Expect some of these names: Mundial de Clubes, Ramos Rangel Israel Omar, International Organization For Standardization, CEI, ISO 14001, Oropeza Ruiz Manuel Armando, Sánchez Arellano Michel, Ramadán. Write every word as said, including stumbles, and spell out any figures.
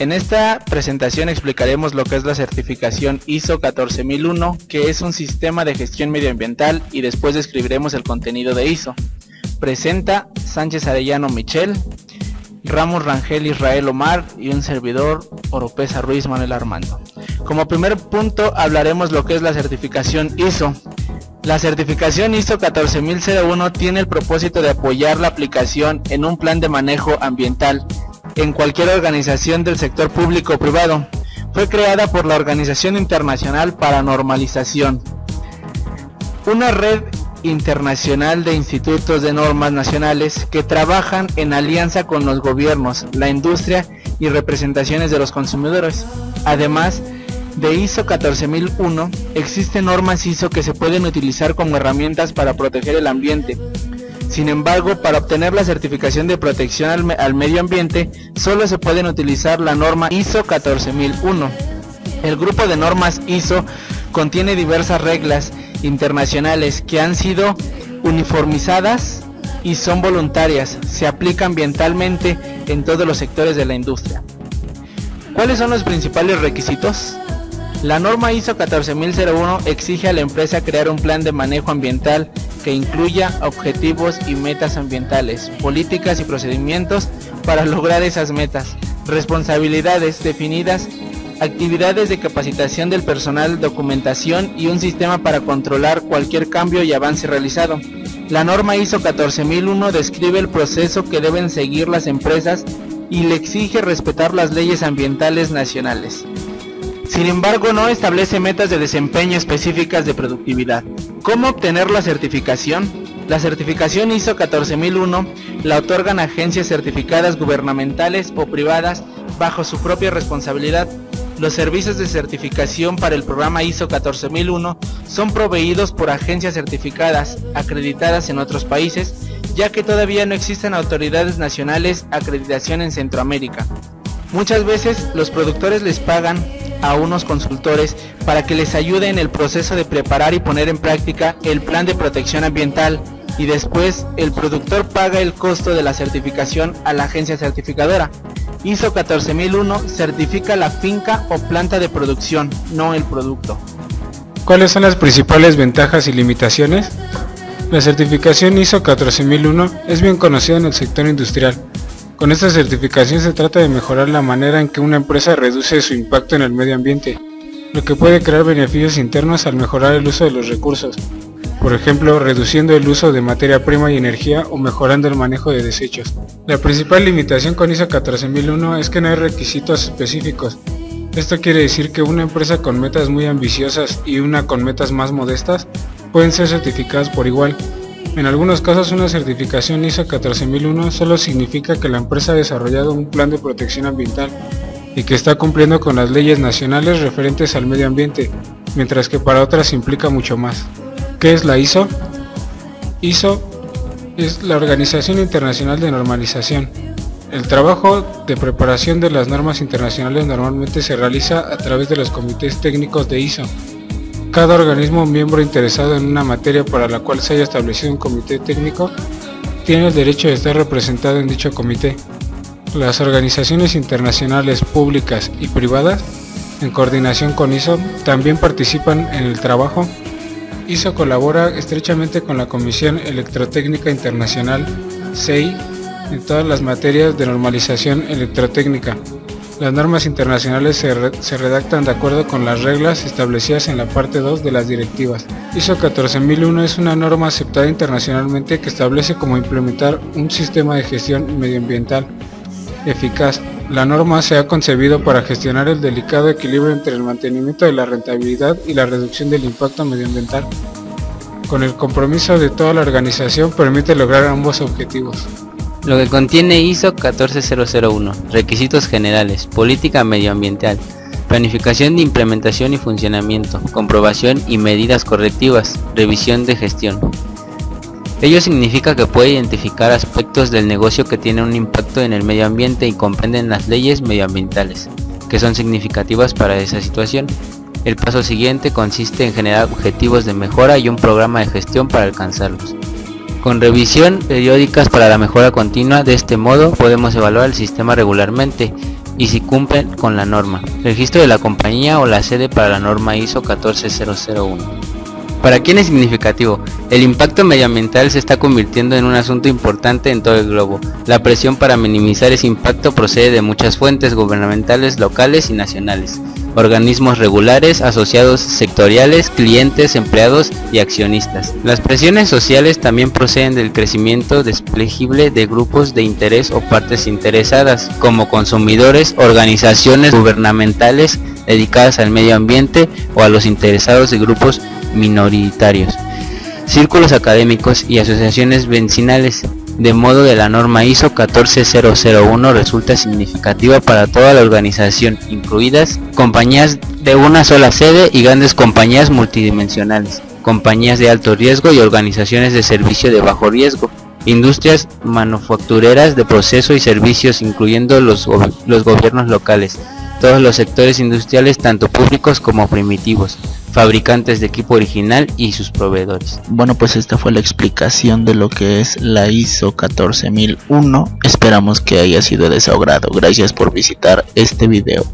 En esta presentación explicaremos lo que es la certificación ISO catorce mil uno, que es un sistema de gestión medioambiental, y después describiremos el contenido de ISO. Presenta Sánchez Arellano Michel, Ramos Rangel Israel Omar y un servidor, Oropeza Ruiz Manuel Armando. Como primer punto hablaremos lo que es la certificación ISO. La certificación ISO catorce mil uno tiene el propósito de apoyar la aplicación en un plan de manejo ambiental en cualquier organización del sector público o privado. Fue creada por la Organización Internacional para Normalización, una red internacional de institutos de normas nacionales que trabajan en alianza con los gobiernos, la industria y representaciones de los consumidores. Además de ISO catorce mil uno, existen normas ISO que se pueden utilizar como herramientas para proteger el ambiente. Sin embargo, para obtener la certificación de protección al, me al medio ambiente, solo se pueden utilizar la norma ISO catorce mil uno. El grupo de normas ISO contiene diversas reglas internacionales que han sido uniformizadas y son voluntarias. Se aplica ambientalmente en todos los sectores de la industria. ¿Cuáles son los principales requisitos? La norma ISO catorce mil uno exige a la empresa crear un plan de manejo ambiental que incluya objetivos y metas ambientales, políticas y procedimientos para lograr esas metas, responsabilidades definidas, actividades de capacitación del personal, documentación y un sistema para controlar cualquier cambio y avance realizado. La norma ISO catorce mil uno describe el proceso que deben seguir las empresas y le exige respetar las leyes ambientales nacionales. Sin embargo, no establece metas de desempeño específicas de productividad. ¿Cómo obtener la certificación? La certificación ISO catorce mil uno la otorgan agencias certificadas gubernamentales o privadas bajo su propia responsabilidad. Los servicios de certificación para el programa ISO catorce mil uno son proveídos por agencias certificadas acreditadas en otros países, ya que todavía no existen autoridades nacionales de acreditación en Centroamérica. Muchas veces los productores les pagan a unos consultores para que les ayude en el proceso de preparar y poner en práctica el plan de protección ambiental, y después el productor paga el costo de la certificación a la agencia certificadora. ISO catorce mil uno certifica la finca o planta de producción, no el producto. ¿Cuáles son las principales ventajas y limitaciones? La certificación ISO catorce mil uno es bien conocida en el sector industrial. Con esta certificación se trata de mejorar la manera en que una empresa reduce su impacto en el medio ambiente, lo que puede crear beneficios internos al mejorar el uso de los recursos, por ejemplo, reduciendo el uso de materia prima y energía o mejorando el manejo de desechos. La principal limitación con ISO catorce mil uno es que no hay requisitos específicos. Esto quiere decir que una empresa con metas muy ambiciosas y una con metas más modestas pueden ser certificadas por igual. En algunos casos, una certificación ISO catorce mil uno solo significa que la empresa ha desarrollado un plan de protección ambiental y que está cumpliendo con las leyes nacionales referentes al medio ambiente, mientras que para otras implica mucho más. ¿Qué es la ISO? ISO es la Organización Internacional de Normalización. El trabajo de preparación de las normas internacionales normalmente se realiza a través de los comités técnicos de ISO. Cada organismo miembro interesado en una materia para la cual se haya establecido un comité técnico tiene el derecho de estar representado en dicho comité. Las organizaciones internacionales públicas y privadas, en coordinación con ISO, también participan en el trabajo. ISO colabora estrechamente con la Comisión Electrotécnica Internacional, C E I, en todas las materias de normalización electrotécnica. Las normas internacionales se, re, se redactan de acuerdo con las reglas establecidas en la parte dos de las directivas. ISO catorce mil uno es una norma aceptada internacionalmente que establece cómo implementar un sistema de gestión medioambiental eficaz. La norma se ha concebido para gestionar el delicado equilibrio entre el mantenimiento de la rentabilidad y la reducción del impacto medioambiental. Con el compromiso de toda la organización permite lograr ambos objetivos. Lo que contiene ISO catorce mil uno, requisitos generales, política medioambiental, planificación de implementación y funcionamiento, comprobación y medidas correctivas, revisión de gestión. Ello significa que puede identificar aspectos del negocio que tienen un impacto en el medio ambiente y comprenden las leyes medioambientales, que son significativas para esa situación. El paso siguiente consiste en generar objetivos de mejora y un programa de gestión para alcanzarlos, con revisión periódicas para la mejora continua. De este modo podemos evaluar el sistema regularmente y si cumplen con la norma, registro de la compañía o la sede para la norma ISO catorce mil uno. ¿Para quién es significativo? El impacto medioambiental se está convirtiendo en un asunto importante en todo el globo. La presión para minimizar ese impacto procede de muchas fuentes gubernamentales, locales y nacionales, organismos regulares, asociados sectoriales, clientes, empleados y accionistas. Las presiones sociales también proceden del crecimiento desplegible de grupos de interés o partes interesadas, como consumidores, organizaciones gubernamentales dedicadas al medio ambiente o a los interesados de grupos minoritarios, círculos académicos y asociaciones vecinales. De modo de la norma ISO catorce mil uno resulta significativa para toda la organización, incluidas compañías de una sola sede y grandes compañías multidimensionales, compañías de alto riesgo y organizaciones de servicio de bajo riesgo, industrias manufactureras de proceso y servicios, incluyendo los, los gobiernos locales, todos los sectores industriales, tanto públicos como primitivos, fabricantes de equipo original y sus proveedores. Bueno, pues esta fue la explicación de lo que es la ISO catorce mil uno. Esperamos que haya sido de su agrado. Gracias por visitar este video.